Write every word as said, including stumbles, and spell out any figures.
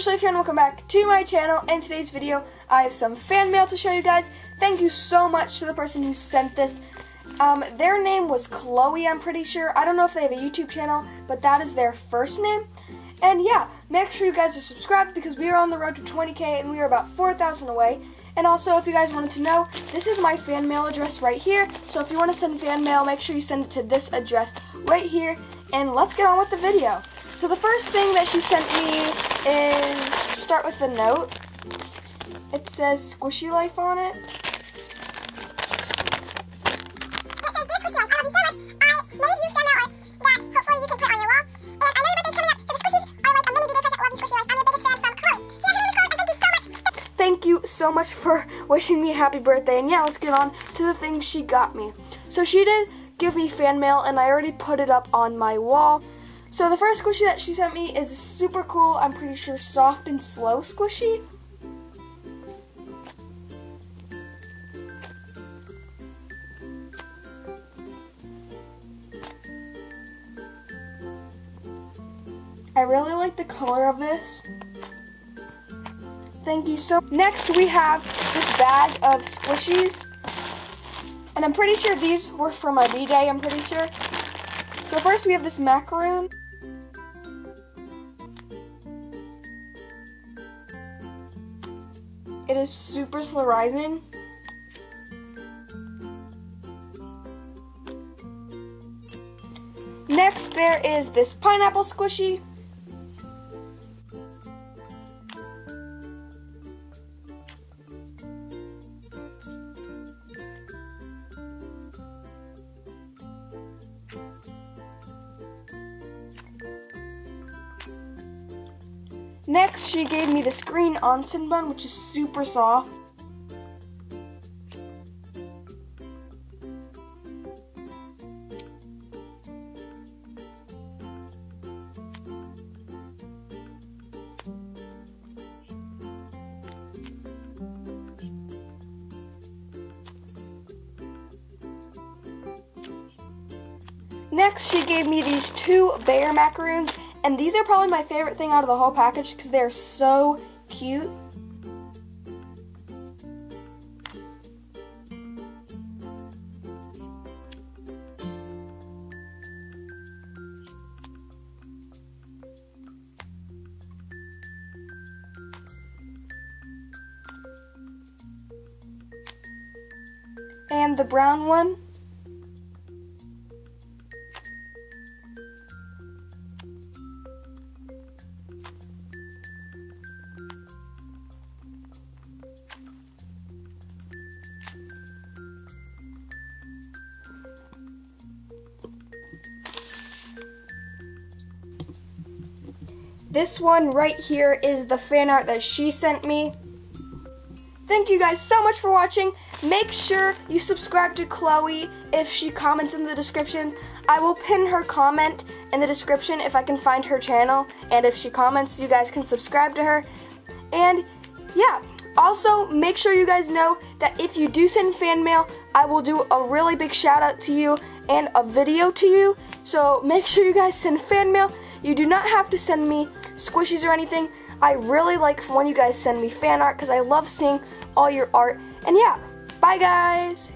Squishy Life here, and welcome back to my channel. In today's video, I have some fan mail to show you guys. Thank you so much to the person who sent this. Um, their name was Chloe, I'm pretty sure. I don't know if they have a YouTube channel, but that is their first name. And yeah, make sure you guys are subscribed because we are on the road to twenty K and we are about four thousand away. And also, if you guys wanted to know, this is my fan mail address right here. So if you want to send fan mail, make sure you send it to this address right here. And let's get on with the video. So the first thing that she sent me is, start with the note. It says Squishy Life on it. It says, "Dear Squishy Life, I love you so much. I made you fan mail art that hopefully you can put on your wall. And I know your birthday's coming up, so the Squishies are like a mini birthday present. Love you, Squishy Life. I'm your biggest fan from Chloe." So yeah, her name is Chloe, and thank you so much. Thank you so much for wishing me a happy birthday. And yeah, let's get on to the things she got me. So she did give me fan mail, and I already put it up on my wall. So the first squishy that she sent me is a super cool, I'm pretty sure, Soft and Slow squishy. I really like the color of this. Thank you so much. Next we have this bag of squishies. And I'm pretty sure these were from my B-Day, I'm pretty sure. So first we have this macaroon. It is super slow rising. Next there is this pineapple squishy. Next, she gave me this green onsen bun, which is super soft. Next, she gave me these two bear macaroons. And these are probably my favorite thing out of the whole package because they're so cute. And the brown one. This one right here is the fan art that she sent me. Thank you guys so much for watching. Make sure you subscribe to Chloe if she comments in the description. I will pin her comment in the description if I can find her channel. And if she comments, you guys can subscribe to her. And yeah, also make sure you guys know that if you do send fan mail, I will do a really big shout out to you and a video to you. So make sure you guys send fan mail. You do not have to send me squishies or anything. I really like when you guys send me fan art because I love seeing all your art. And yeah, bye guys!